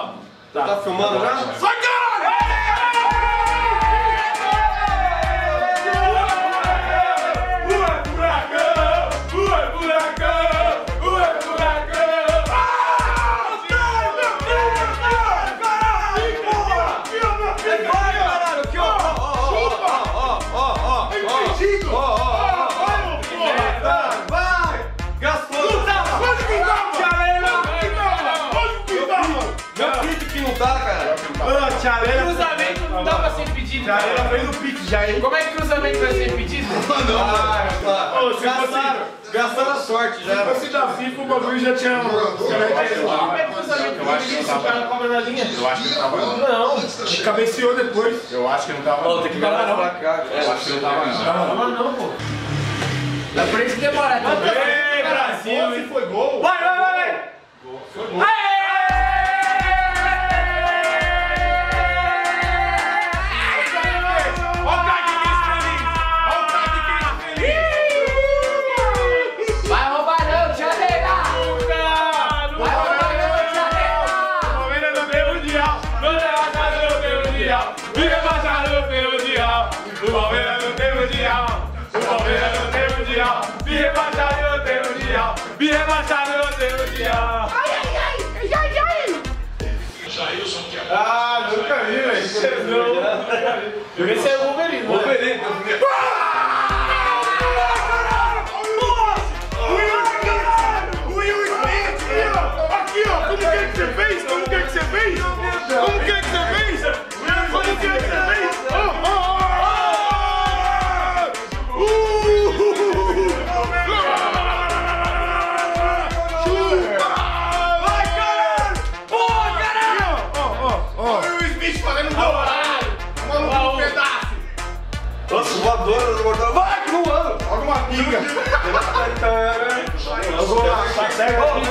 Ó, tá filmando já? Sai, cara! Ué, buracão! Ué, buracão! Ué, buracão! Ah! Meu Deus! Caralho! Vai, caralho! Aqui, ó! Ó! Impedido! Cruzamento não dá pra ser impedido. Já era pra ir no pique, já hein? Como é que cruzamento vai ser impedido? Não, gastaram a sorte já. Se fosse da FIFA, o bagulho já tinha. Como é que cruzamento vai ser impedido? O cara cobra na linha. Eu acho que não tava não. Não. Cabeceou depois. Eu acho que não tava não. Tem que parar pra cá. Eu acho que não tava não. Não, não, pô. Dá pra isso demorar. Ei, Brasil, hein? Foi gol. Vai. Foi gol. Ah, nunca vi, velho. Eu vi ser o Wolverine. Wolverine. Nossa! Will Smith! Aqui, ó! Como que é que você fez? Como que é que você fez? Como que é que você fez? Como que é que você fez? Vai que voando! Alguma pica! Tá certo aqui, tá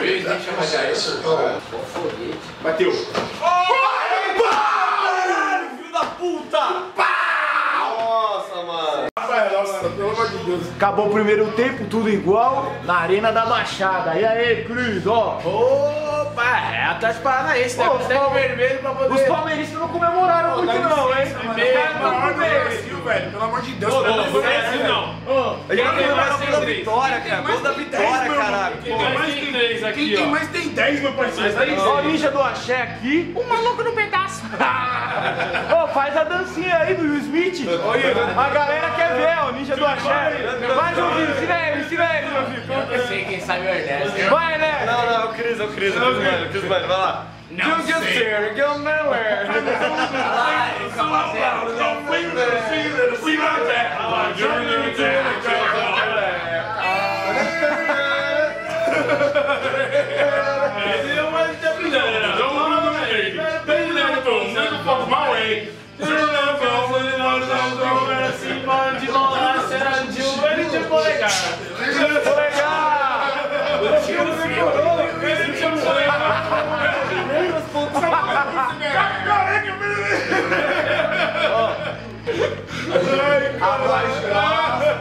Deixa eu achar isso. Bateu. Caralho, filho da puta! Nossa, mano. Nossa, pelo amor de Deus. Acabou o primeiro tempo, tudo igual, na Arena da Baixada. E aí, Chris, ó. Opa, é atrás Paranaense, né? Consegue vermelho pra poder... Os palmeiristas não comemoraram muito não, hein? Velho, pelo amor de Deus, não. Quem tem mais tem vitória, cara. Gol da vitória, caralho. Quem tem mais tem 10, meu parceiro. Ó, Ninja do Axé aqui. O maluco no pedaço. Ô, faz a dancinha aí do Will Smith. A galera quer ver, ó, Ninja do Axé. Vai, Joãozinho, ensina ele, meu filho. Eu sei quem sabe o Ernesto. Vai, Ernesto. Não, é o Chris, mano, vai lá. Não sei.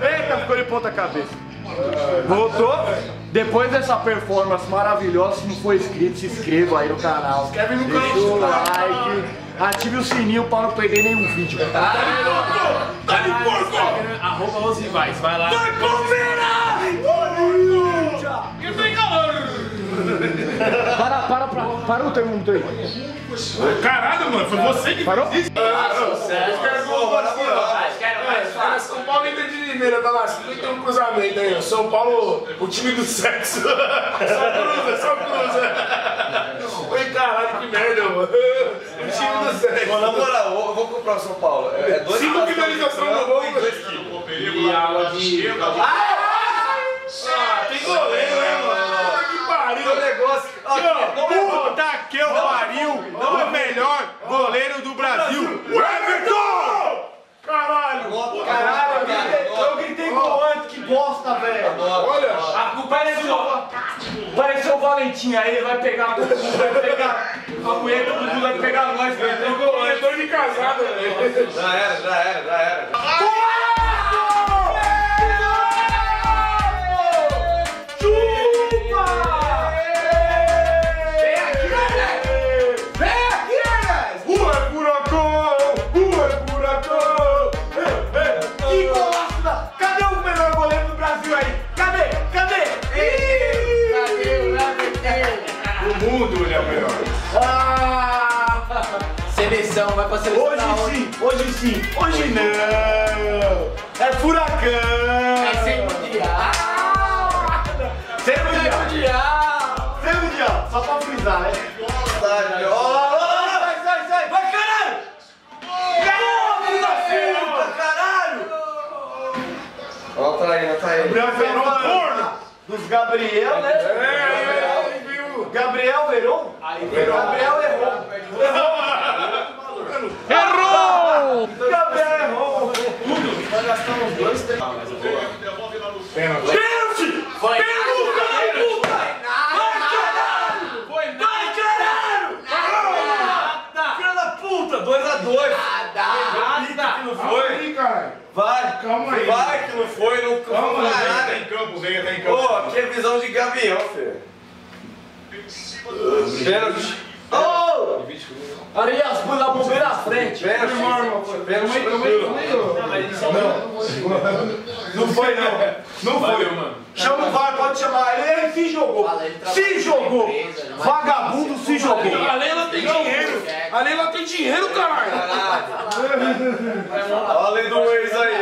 Eita, ficou de ponta cabeça. Voltou. Depois dessa performance maravilhosa, se não for inscrito, se inscreva aí no canal. Inscreve no canal. Deixa o like, ative o sininho para não perder nenhum vídeo. Tá de porco! Arroba os rivais, vai lá. Vai, Palmeiras! Que tem calor! Parou, tem um aí. Caralho, mano, foi você que parou? São Paulo entra de primeira, tá lá, 51 cruzamento aí, ó. São Paulo, o time do sexo. Só cruza. Oi, caralho, que merda, mano. O time do sexo. Na moral, eu vou comprar o São Paulo. 5 finalizações no gol e 2 kills. E aula de... Ah, tem goleiro, né, mano? Que pariu o negócio. Puta que eu pariu, o melhor goleiro do Brasil. aí ele vai pegar a mulher do Dudu, vai pegar nós, velho. Eu tô de casado, velho. Já era. Seleção, vai pra seleção. Hoje sim, hoje não. É furacão. É sem mundial. Sem mundial. Só pra frisar, né? Sai. Vai, caralho! Ó, tá aí. Gabriel Verón dos Gabriel, né? Gabriel Verón? Gabriel errou. Errou! Gabriel errou! Tudo! Nós gastamos dois tempos. Pênalti! Foi! Pênalti! Vai, caralho! Nada! Filha da puta! 2x2! Nada! Não foi? Vai! Calma aí! Vai que não foi! Não calma aí! Tá em campo! Pô, aqui é visão de Gavião, filho! Pênalti! Oh! Aliás, põe a bombeira na frente. Não foi, mano. Chama o VAR, pode chamar. Ele se jogou. Vagabundo se jogou. A Leila tem dinheiro. Caralho. Olha a lei do ex aí.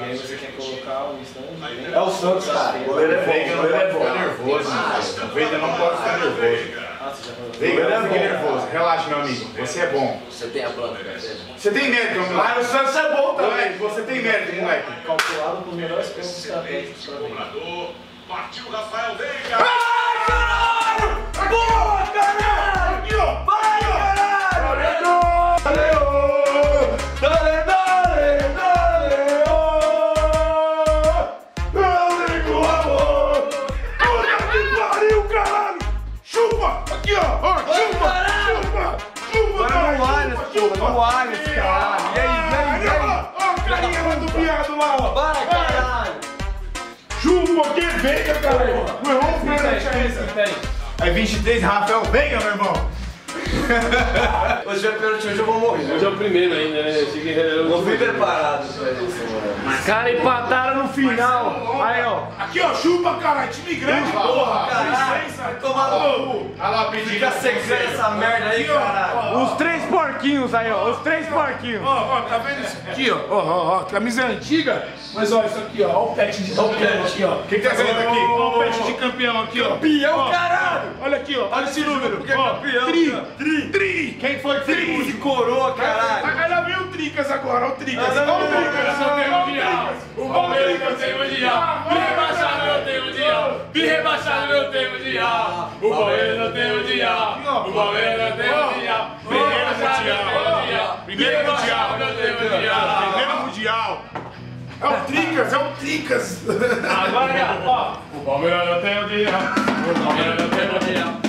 E aí você quer colocar o stand? É o Santos, cara. O goleiro é bom. Tá nervoso. O Veiga não pode ficar nervoso. Veiga, não fique nervoso. Relaxa, meu amigo. Você é bom. Você tem a planta. Você tem mérito, moleque. Mas o Santos é bom também. Você tem mérito, moleque. Calculado com os melhores pontos estratégicos pra mim. Partiu o Raphael Veiga. Ai, caralho! Boa, caralho! Vai, caralho! Veiga, caralho! Não errou o pênalti. É 23, Raphael Veiga, meu irmão! Hoje é pênalti, hoje eu vou morrer. Hoje é o primeiro ainda, né? Eu não fui preparado. Os caras empataram no final. Aí, ó. Aqui, ó, chupa, caralho. Time grande, porra! Vai tomar no cu. Fica secando essa merda aí, caralho. Os três porquinhos aí, ó. Ó, tá vendo isso aqui, ó? Camisa antiga. Mas ó, isso aqui, ó. Ó o pet de campeão aqui, ó. O que tá vendo aqui? Ó o pet de campeão aqui, ó. Campeão, caralho! Olha aqui, ó. Olha esse número. Porque é campeão. Tri! Quem foi tri de coroa, caralho? Ela viu o Tricas agora, ó. O Palmeiras não tem mundial. Bi-rebaixado não tem mundial. O Palmeiras não tem mundial. Primeiro mundial. É o Tricas. Agora, ó. O Palmeiras não tem mundial.